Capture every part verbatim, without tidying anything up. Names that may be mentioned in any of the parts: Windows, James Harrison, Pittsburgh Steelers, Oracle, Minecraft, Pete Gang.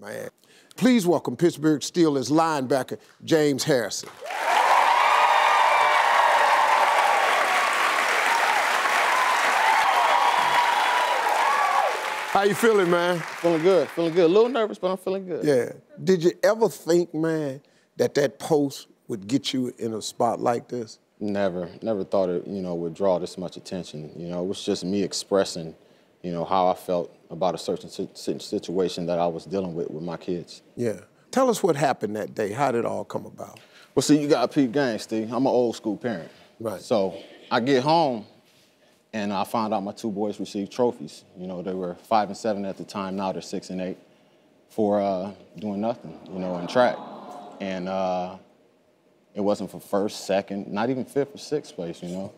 Man. Please welcome Pittsburgh Steelers linebacker James Harrison. How you feeling, man? Feeling good, feeling good. A little nervous, but I'm feeling good. Yeah. Did you ever think, man, that that post would get you in a spot like this? Never, never thought it, you know, would draw this much attention. You know, it was just me expressing, you know, how I felt about a certain situation that I was dealing with with my kids. Yeah. Tell us what happened that day. How did it all come about? Well, see, you got Pete Gang, Steve. I'm an old school parent. Right. So I get home, and I found out my two boys received trophies. You know, they were five and seven at the time. Now they're six and eight for uh, doing nothing, you know, in track. And uh, it wasn't for first, second, not even fifth or sixth place, you know.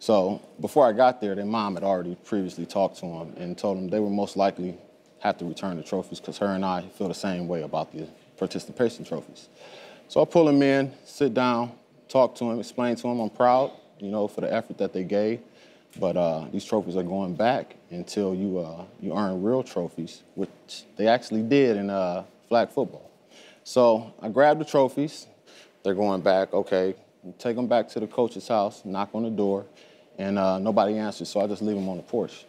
So before I got there, their mom had already previously talked to them and told them they would most likely have to return the trophies because her and I feel the same way about the participation trophies. So I pull them in, sit down, talk to them, explain to them I'm proud, you know, for the effort that they gave. But uh, these trophies are going back until you, uh, you earn real trophies, which they actually did in uh, flag football. So I grabbed the trophies. They're going back, okay. Take them back to the coach's house, knock on the door, and uh, nobody answers, so I just leave them on the porch.